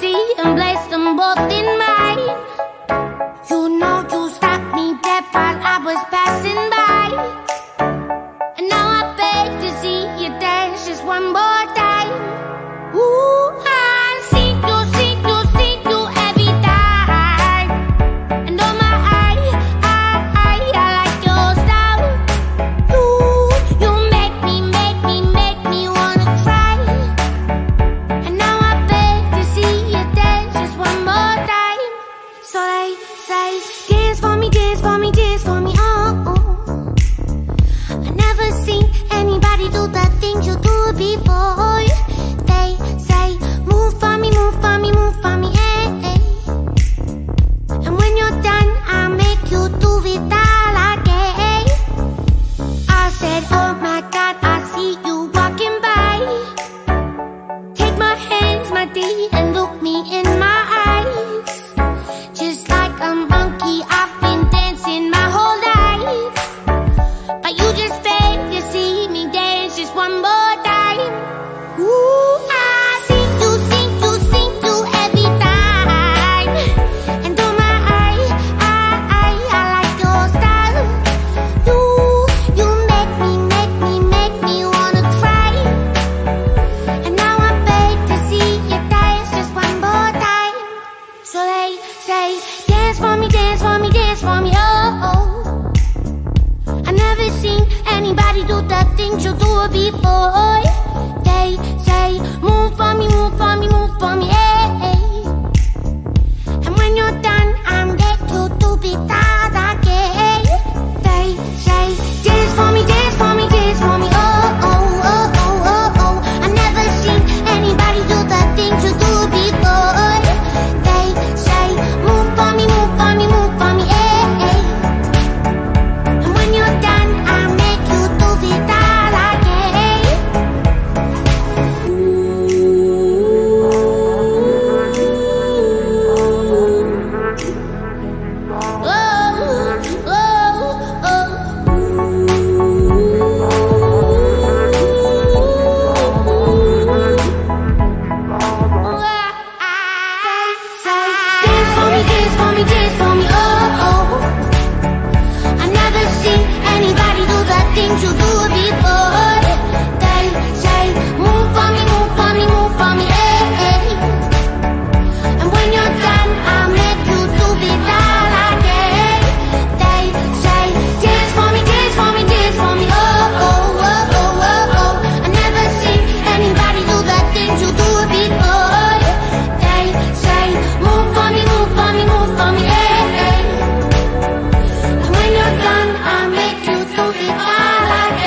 melody and place them both in mine. You know you stopped me dead while I was passing by, and now I beg to see you dance just one more time. Ooh, I sing you, sing you, sing you every time. And oh my, I like your style. Ooh, you make me wanna try, and now I beg to see you dance just one more time. So I say, dance for me, dance for me, dance for me. Oh, I never seen anybody do the things you do before. They say, move for me, move for me, move for me, eh, eh. And when you're done, I'll make you do it all again. I said, oh my God, I see you walking by. Take my hands, my dear, and look me in my eyes. Just like a monkey, I've been dancing my whole life, but you just beg to see me dance just one more time. Ooh, I sing you, sing you, sing you every time. And oh my, I like your style. Ooh, you make me wanna cry, and now I beg to see you dance just one more time. So they say, dance for me, dance for me, dance for me. Oh, oh. I never seen anybody do the things you do before. They say, move for me, move for me, move for me, eh, eh. And when you're done, I'm there to do it all again. They say, dance for me, dance for me, dance for me. Oh, oh, oh, oh, oh, oh. I never seen anybody do the things you do before. They say, move for me, move for me, move for me, eh, eh. And when you're done, I'll make you do it all again. Dance for me, dance for me, dance for me. Oh, oh. I never seen anybody do the things you do before. They say, move for me, move for me, move for me, eh, eh. And when you're done, I'll make you do it all again. They say, dance for me, dance for me, dance for me. Oh, oh, oh, oh, oh, oh. I never seen anybody do the things you do before. They say, move for me, move for me, move for me, eh, eh. And when you're done, I'll make you do it all again, all again.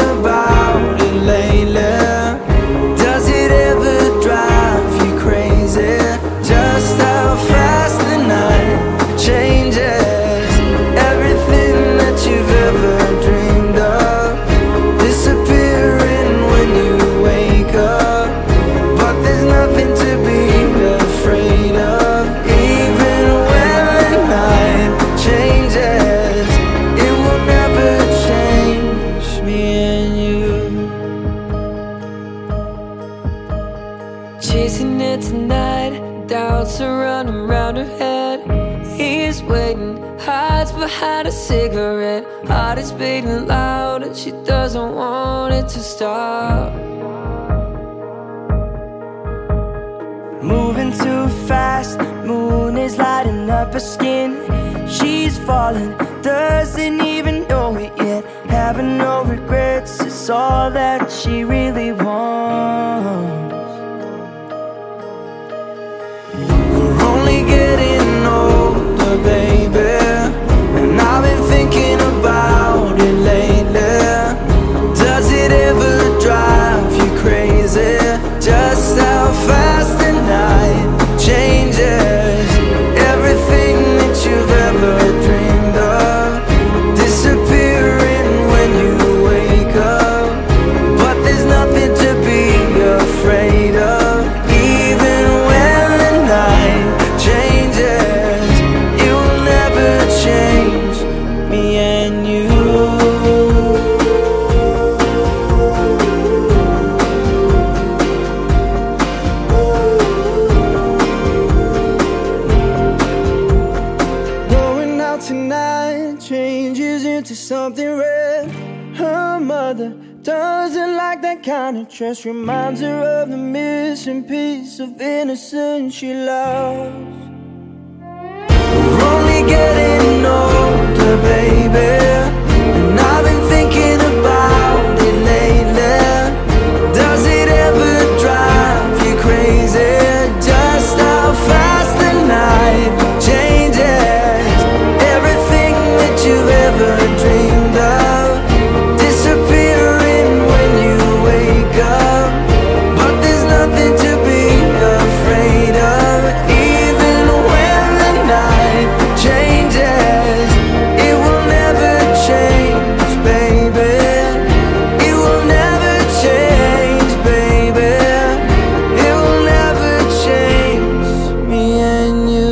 about it lately. Does it ever drive you crazy, just how fast the night changes? Everything that you've ever dreamed of disappearing when you wake up, but there's nothing to be afraid of. Even when the night changes, it will never change me and you. Chasing it tonight, doubts are running round her head. He's waiting, hides behind a cigarette. Heart is beating loud and she doesn't want it to stop. Moving too fast, moon is lighting up her skin. She's falling, doesn't even know it yet. Having no regrets is all that she really wants. We're only getting older, baby, and I've been thinking about it lately. Does it ever drive you crazy just how fast the night changes? Everything that you've ever dreamed of disappears to something red. Her mother doesn't like that kind of dress, reminds her of the missing piece of innocence she lost. We're only getting older, baby, and I've been thinking about it lately. Does it ever drive you crazy just how fast the night changes? You've ever dreamed of disappearing when you wake up, but there's nothing to be afraid of. Even when the night changes, it will never change, baby. It will never change, baby. It will never change me and you.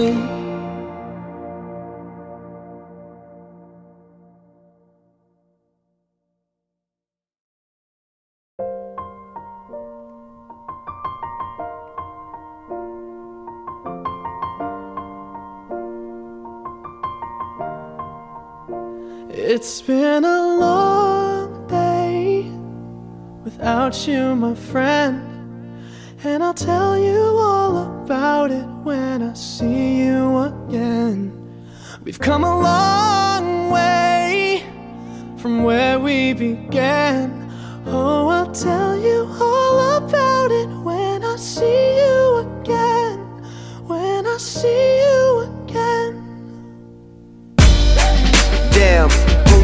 It's been a long day without you, my friend, and I'll tell you all about it when I see you again. We've come a long way from where we began. Oh, I'll tell you all about it when I see you again, when I see you again. Damn.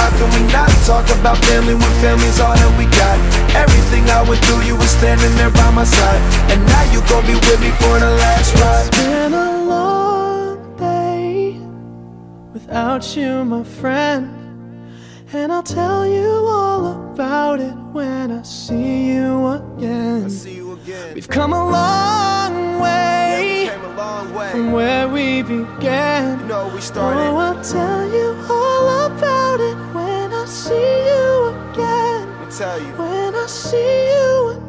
How can we not talk about family when family's all that we got? Everything I went through, you were standing there by my side, and now you gon' be with me for the last ride. It's been a long day without you, my friend, and I'll tell you all about it when I see you again. We've come a long way, yeah, we came a long way from where we began. You know, we started. Oh, I'll tell you all about it when I see you again. Let me tell you. When I see you again.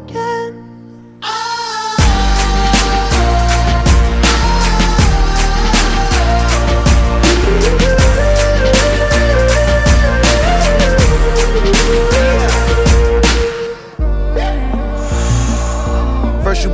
First you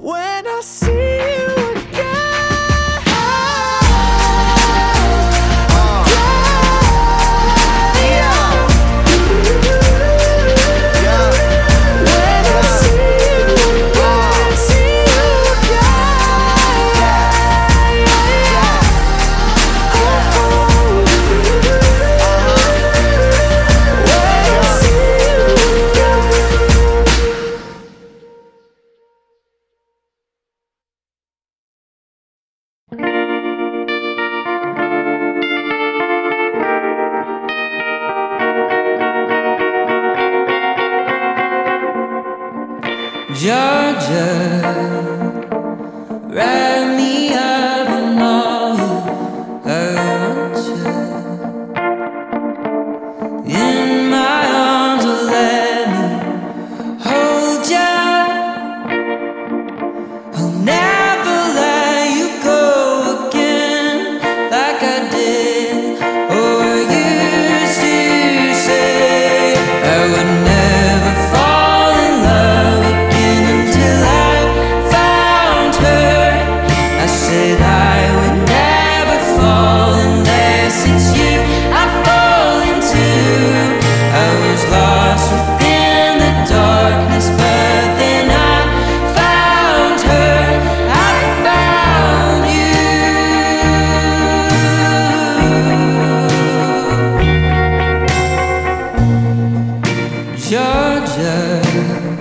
When I see you again. Georgia, wrap me up in all her arms. In my arms, let me hold you. I'll never let you go again like I did. Or used to say I would never. Georgia.